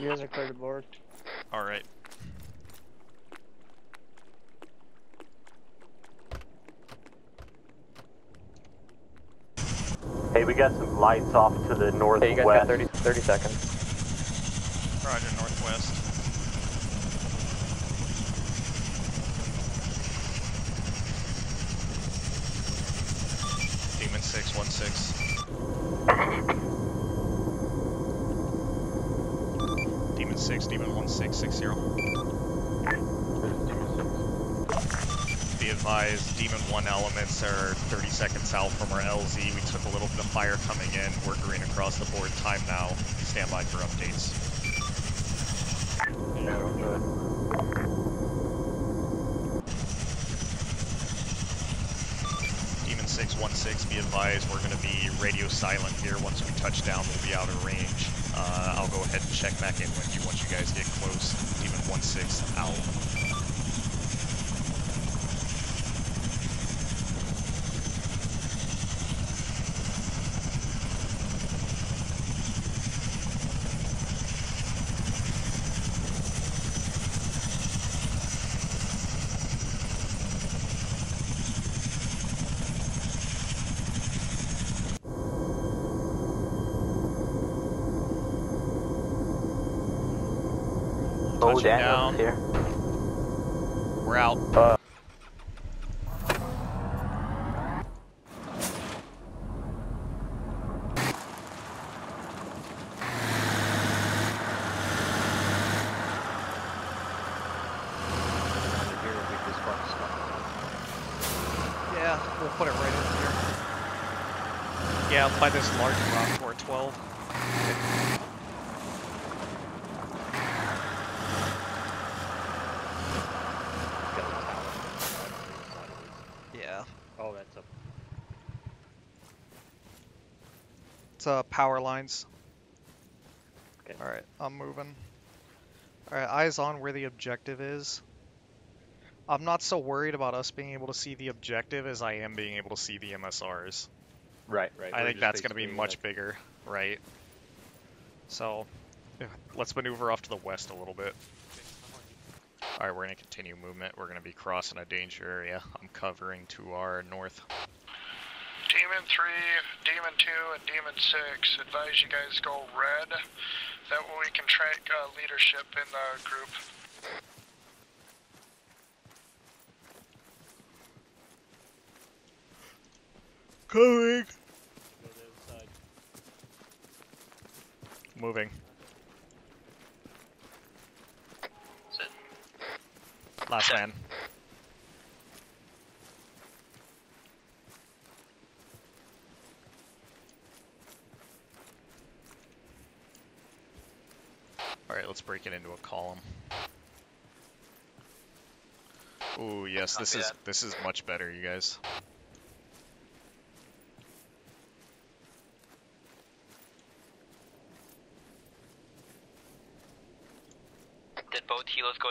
You guys are clear to board. Alright. Hey, we got some lights off to the northwest. Hey, you guys got 30 seconds. Roger, northwest. Demon 616. Demon 6, Demon 1660. Be advised, Demon 1 elements are 30 seconds south from our LZ. We took a little bit of fire coming in. We're green across the board. Time now. Stand by for updates. Yeah, okay. Demon 616, be advised, we're going to be radio silent here. Once we touch down, we'll be out of range. I'll go ahead and check back in with you once you guys get close. Demon 16 out. Down. Here. We're out. Yeah, we'll put it right in here. Yeah, by this large rock or 12. Power lines. Okay. Alright, I'm moving. Alright, eyes on where the objective is. I'm not so worried about us being able to see the objective as I am being able to see the MSRs. Right, right. I think that's going to be much bigger, right? So, yeah, let's maneuver off to the west a little bit. Alright, we're going to continue movement. We're going to be crossing a danger area. I'm covering to our north. Demon 3, Demon 2, and Demon 6, advise you guys go red, that way we can track leadership in the group. Coming! Moving. Sit. Last man. Alright, let's break it into a column. Ooh, yes, this is much better, you guys. Did both helos go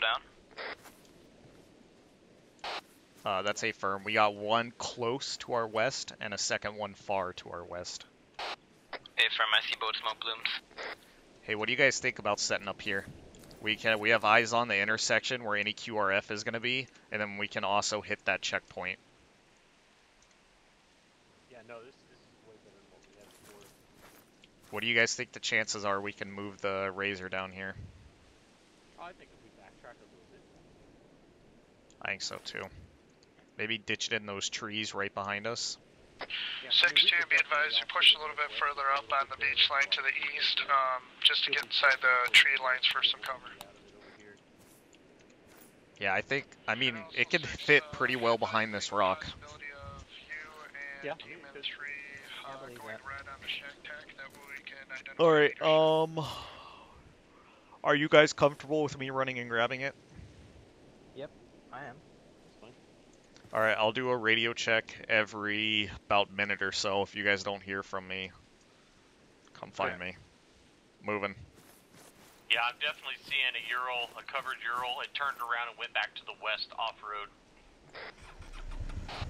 down? That's a firm. We got one close to our west, and a second one far to our west. A firm, I see both smoke blooms. Hey, what do you guys think about setting up here? We have eyes on the intersection where any QRF is going to be, and then we can also hit that checkpoint. Yeah, no, this is way better than what we had before. What do you guys think the chances are we can move the Razor down here? I think if we backtrack a little bit. I think so too. Maybe ditch it in those trees right behind us. 6-2, be advised, you push a little bit further up on the beach line to the east, just to get inside the tree lines for some cover. Yeah, I think, I mean, it can fit pretty well behind this rock. Yeah. Alright, are you guys comfortable with me running and grabbing it? Yep, I am. All right, I'll do a radio check every about minute or so. If you guys don't hear from me, come find me. Moving. Yeah, I'm definitely seeing a Ural, a covered Ural. It turned around and went back to the west off-road.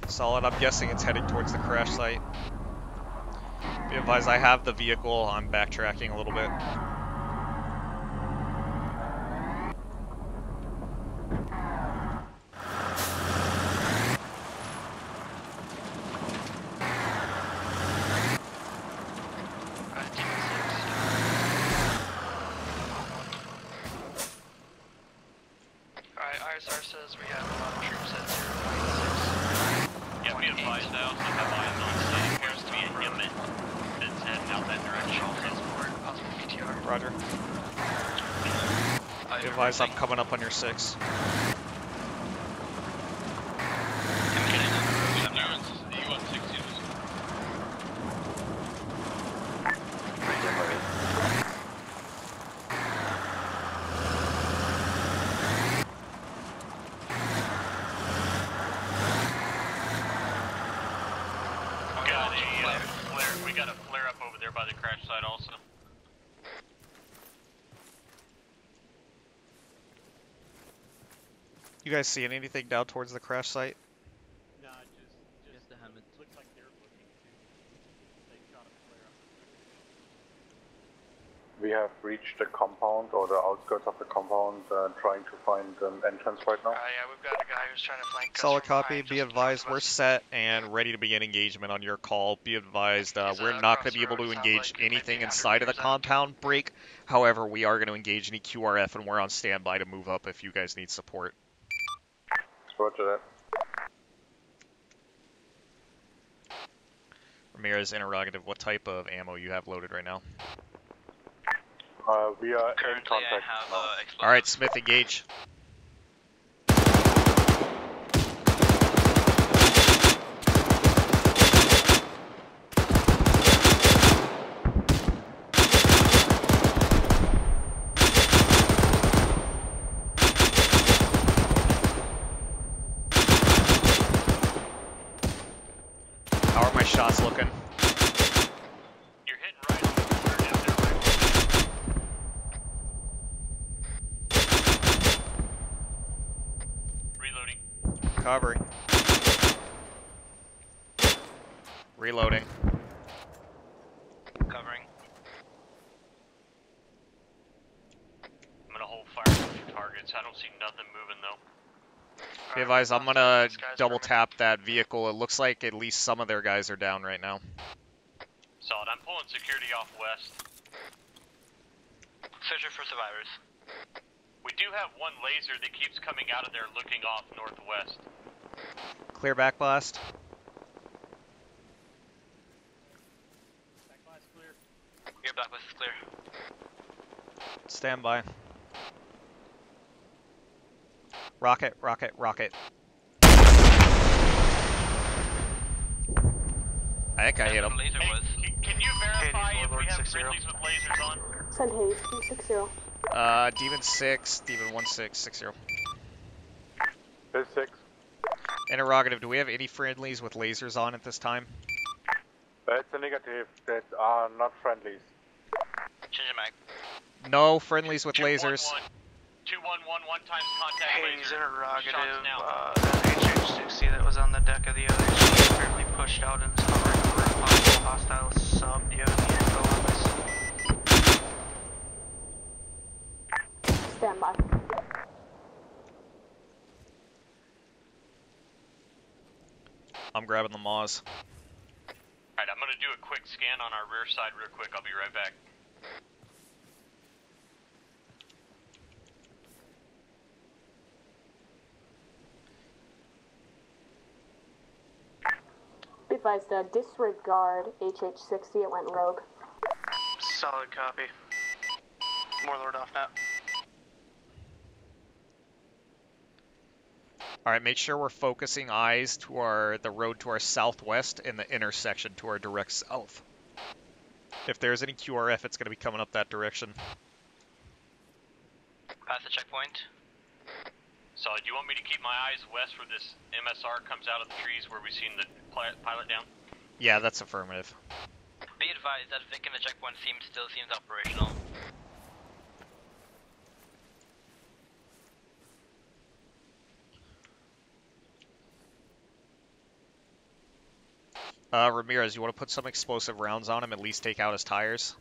Solid. I'm guessing it's heading towards the crash site. Be advised, I have the vehicle. I'm backtracking a little bit. says we have a lot of troops at 0.6. Yeah, be advised, I also have eyes on site. Appears to be a human that's heading out that direction. Possible PTR. Roger. Be advised, I'm coming up on your 6. You guys seeing anything down towards the crash site? Nah, just the helmet. Looks like they're looking to. They shot a flare up. We have reached the compound or the outskirts of the compound, trying to find an entrance right now. Yeah, we've got a guy who's trying to flank us. Solid copy. Be advised, we're set and ready to begin engagement on your call. Be advised, we're not going to be able to engage anything inside of the compound break. However, we are going to engage any QRF, and we're on standby to move up if you guys need support. Roger that. Ramirez, interrogative, what type of ammo you have loaded right now? We are currently in contact. Alright, Smith, engage. Shots looking. You're hitting right on the corner down there, right? Reloading. Covering. Reloading. Covering. I'm gonna hold fire on two targets. I don't see nothing moving though. Be advised, I'm gonna double tap that vehicle. It looks like at least some of their guys are down right now. Solid, I'm pulling security off west. Searching for survivors. We do have one laser that keeps coming out of there looking off northwest. Clear back blast. Back blast clear. Your back blast is clear. Stand by. Rocket, rocket, rocket. I think I hit him. Hey, can you verify if we have friendlies with lasers on? Send Hayes, 260. Demon 6, Demon 1660. There's 6. Interrogative, do we have any friendlies with lasers on at this time? That's a negative, that are not friendlies. Change your mic. No friendlies with lasers. 2111 times contact laser. Interrogative, that HH-60 that was on the deck of the other ship apparently pushed out and is hovering over a possible hostile sub. Do you have any info on this? Stand by. I'm grabbing the Moz. Alright, I'm gonna do a quick scan on our rear side real quick. I'll be right back. Advised to disregard HH-60, it went rogue. Solid copy. Warlord off now. Alright, make sure we're focusing eyes to the road to our southwest and the intersection to our direct south. If there's any QRF, it's going to be coming up that direction. Pass the checkpoint. So, do you want me to keep my eyes west where this MSR comes out of the trees where we've seen the pilot down? Yeah, that's affirmative. Be advised that Vic in the checkpoint still seems operational. Ramirez, you want to put some explosive rounds on him, at least take out his tires?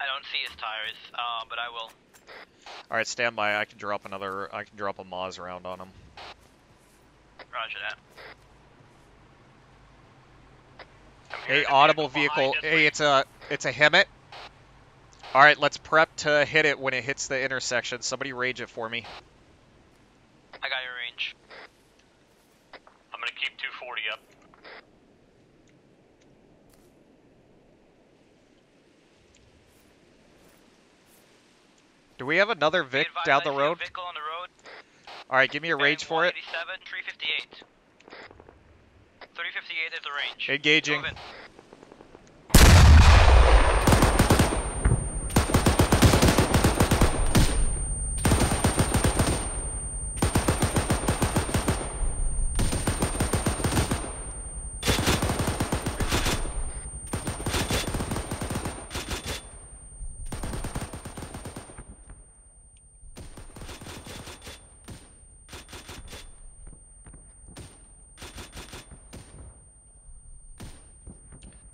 I don't see his tires, but I will. All right, stand by. I can drop a Moz round on him. Roger that. Hey, audible vehicle. Hey, it's a Hemet. All right, let's prep to hit it when it hits the intersection. Somebody rage it for me. Do we have another Vic down the road? Alright, give me a range for it. 358. 358 is the range. Engaging.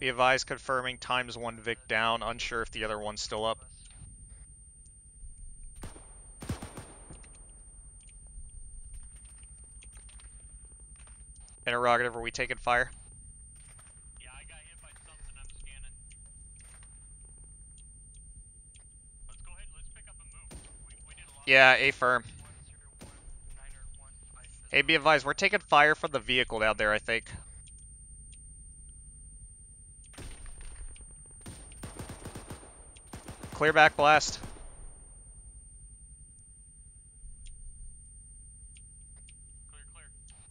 Be advised, confirming times one Vic down, unsure if the other one's still up. Interrogative, are we taking fire? Yeah, I got hit by something, I'm scanning. Let's go ahead, let's pick up and move. We did a lot. Yeah, affirm. Hey, be advised, we're taking fire from the vehicle down there, I think. Clear back blast. Clear, clear.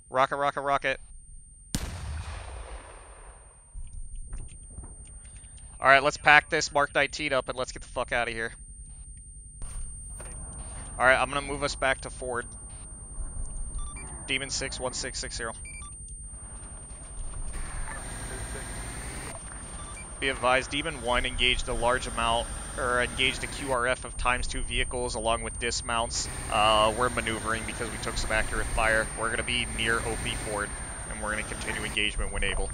Rocket, rocket, rocket. Alright, let's pack this Mark 19 up and let's get the fuck out of here. Alright, I'm gonna move us back to Ford. Demon 6, 1660. Be advised, Demon 1 engaged a large amount, or engaged a QRF of ×2 vehicles along with dismounts. We're maneuvering because we took some accurate fire. We're going to be near OP Ford, and we're going to continue engagement when able.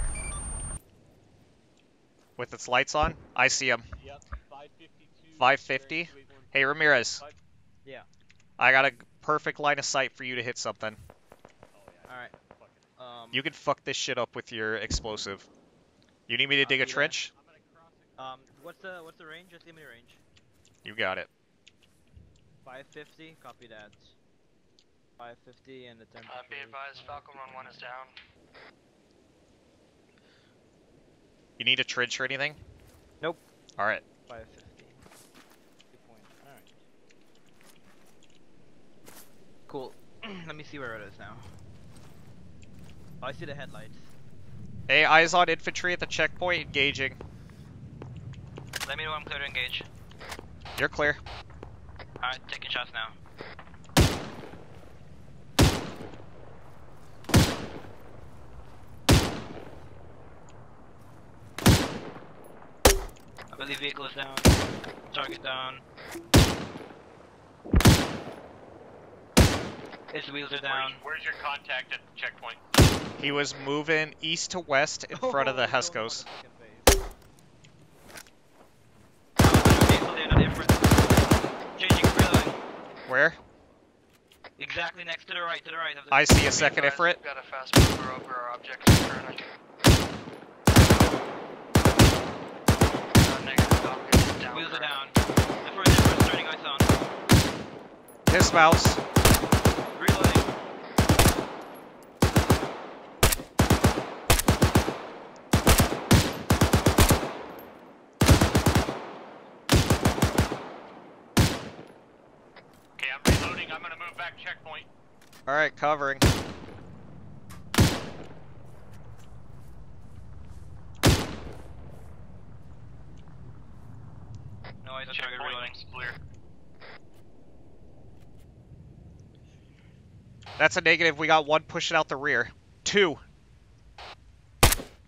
With its lights on, I see him. Yep, 550? Hey, Ramirez. Yeah. I got a perfect line of sight for you to hit something. Alright. You can fuck this shit up with your explosive. You need me to dig a trench? What's the range? Just give me a range. You got it. 550, copy that. 550 and the 10. Be advised, Falcon Run 1 is down. You need a trench or anything? Nope. Alright. 550. Good point. Alright. Cool. Let me see where it is now. Oh, I see the headlights. Hey, eyes on infantry at the checkpoint, engaging. Let me know when I'm clear to engage. You're clear. Alright, taking shots now. I believe vehicle is down. Target down. His wheels are down. Where's your contact at the checkpoint? He was moving east to west in front of the Hescos. Where? Exactly next to the right, of the... I see a second Ifrit. Got a fast mover over our object. Wheels are down. Ifrit turning ice on. Dismounts. Reloading. Checkpoint. Alright, covering. No, I don't check everything. Clear. That's a negative. We got one pushing out the rear. Two.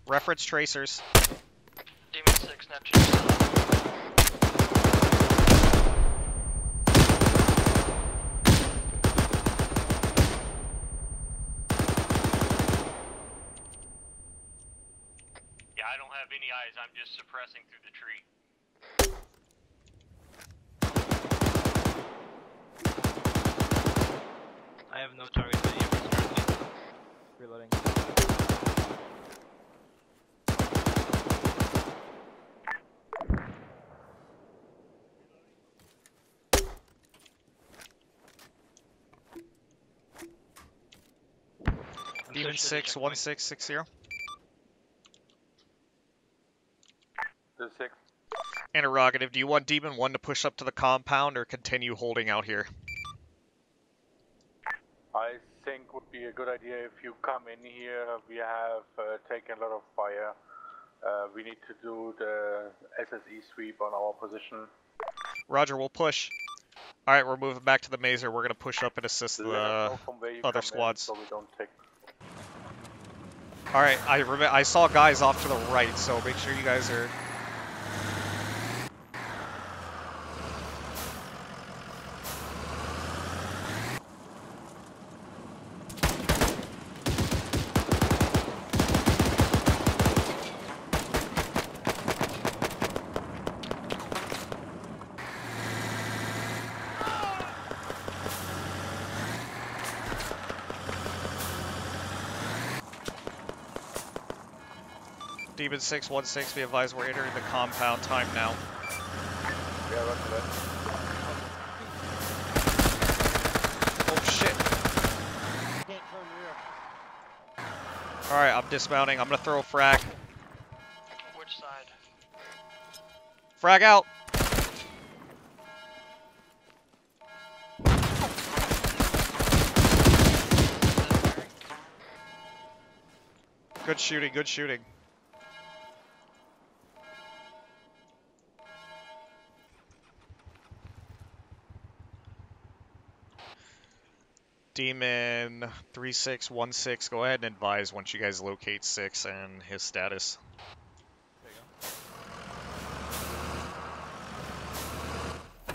Reference tracers. Demon 6, Neptune. Any eyes, I'm just suppressing through the tree. I have no target for you. Reloading. Demon 6, 1660. 6. Interrogative, do you want Demon 1 to push up to the compound or continue holding out here? I think it would be a good idea if you come in here. We have taken a lot of fire. We need to do the SSE sweep on our position. Roger, we'll push. Alright, we're moving back to the Mazer. We're going to push up and assist the other squads. So alright, I saw guys off to the right, so make sure you guys are... Demon 616, be advised we're entering the compound. Time now. Yeah, run to that. Oh shit! Can't turn rear. All right, I'm dismounting. I'm gonna throw a frag. Which side? Frag out. Good shooting. Good shooting. Demon 3616, go ahead and advise once you guys locate 6 and his status. There you go.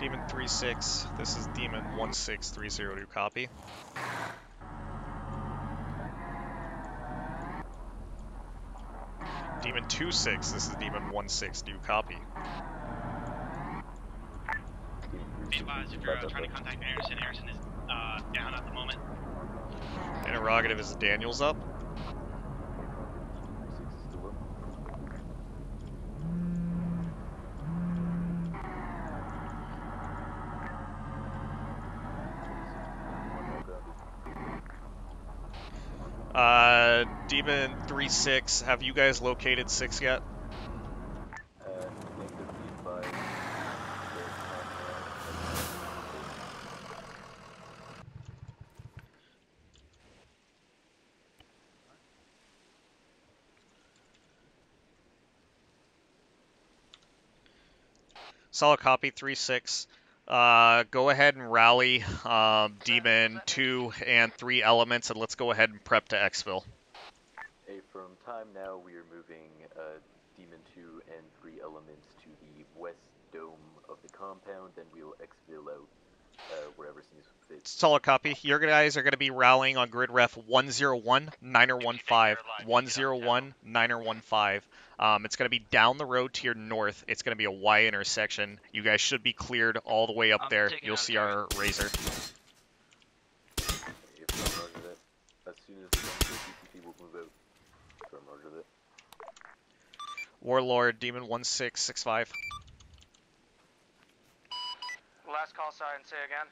Demon 36, this is Demon 1630 to copy. Demon 26, this is Demon 16 do copy. Be advised if you're trying to contact Anderson. Anderson is down at the moment. Interrogative is Daniels up. Demon 36, have you guys located 6 yet? Solid copy, 3-6. Go ahead and rally Demon 2 and 3 elements, and let's go ahead and prep to exfil. Hey, from time now, we are moving Demon 2 and 3 elements to the west dome of the compound, and we'll exfil out wherever seems fit. Solid copy. Your guys are going to be rallying on grid ref 101, 915. 101, 915. It's going to be down the road to your north. It's going to be a Y intersection. You guys should be cleared all the way up there. You'll see our Razor. Warlord, Demon 1665. Last call sign, say again.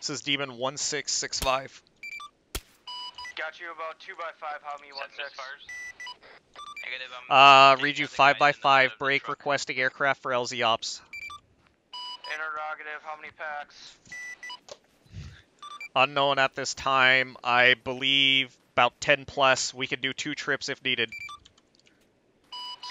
This is Demon 1665. Got you about 2x5, how me 16. Read you 5x5, break requesting aircraft for LZ ops. Interrogative, how many packs? Unknown at this time, I believe about 10 plus. We can do 2 trips if needed.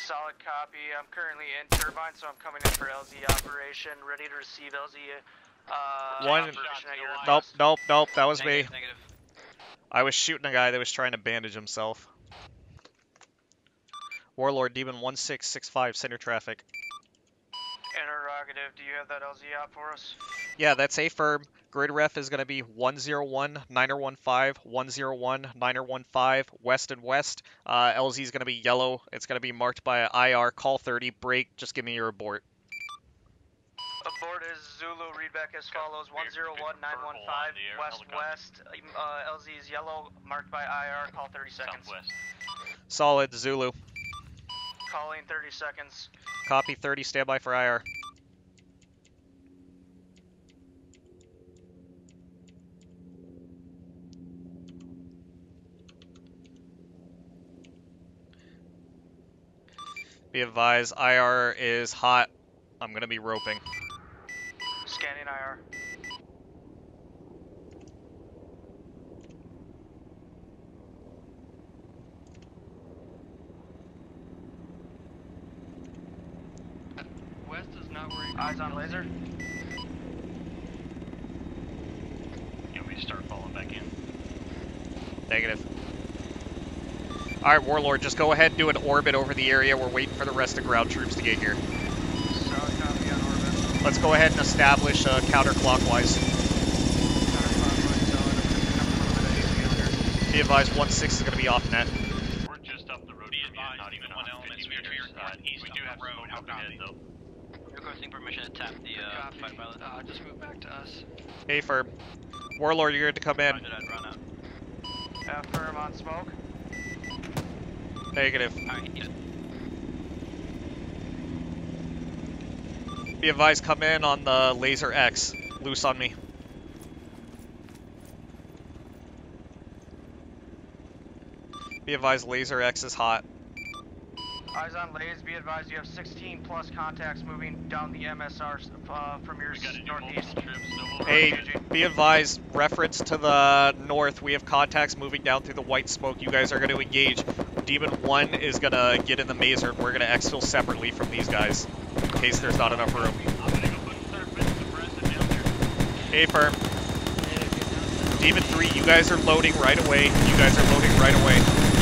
Solid copy. I'm currently in turbine, so I'm coming in for LZ operation. Ready to receive LZ operation at your request. Nope, that was negative, me. Negative. I was shooting a guy that was trying to bandage himself. Warlord, Demon 1665, center traffic. Interrogative, do you have that LZ op for us? Yeah, that's a firm. Grid ref is going to be 101, 915, 101, 915, west and west. LZ is going to be yellow. It's going to be marked by IR, call 30, break, just give me your abort. Abort is Zulu, read back as follows, 101, 915, west west. LZ is yellow, marked by IR, call 30 seconds. Southwest. Solid, Zulu. Calling 30 seconds. Copy 30, standby for IR. Be advised, IR is hot. I'm going to be roping. Scanning IR. West is not where he... Eyes on laser. You want me to start falling back in? Negative. Alright, Warlord, just go ahead and do an orbit over the area. We're waiting for the rest of ground troops to get here. Solid copy on orbit. Let's go ahead and establish counterclockwise. Be advised, 1-6 is going to be off net. We're just up the road. Be advised, not even one element to your side. We do have road. How did, though? Requesting permission to tap the fight pilot. Just move back to us. Hey, Firm. Warlord, you're good to come in. Firm on smoke. Negative. Be advised, come in on the laser X. Loose on me. Be advised, laser X is hot. Eyes on laser, be advised you have 16 plus contacts moving down the MSR from your northeast. Hey, be advised, reference to the north, we have contacts moving down through the white smoke. You guys are going to engage. Demon 1 is going to get in the mazer, and we're going to exfil separately from these guys, in case there's not enough room. Hey, Firm. Demon 3, you guys are loading right away.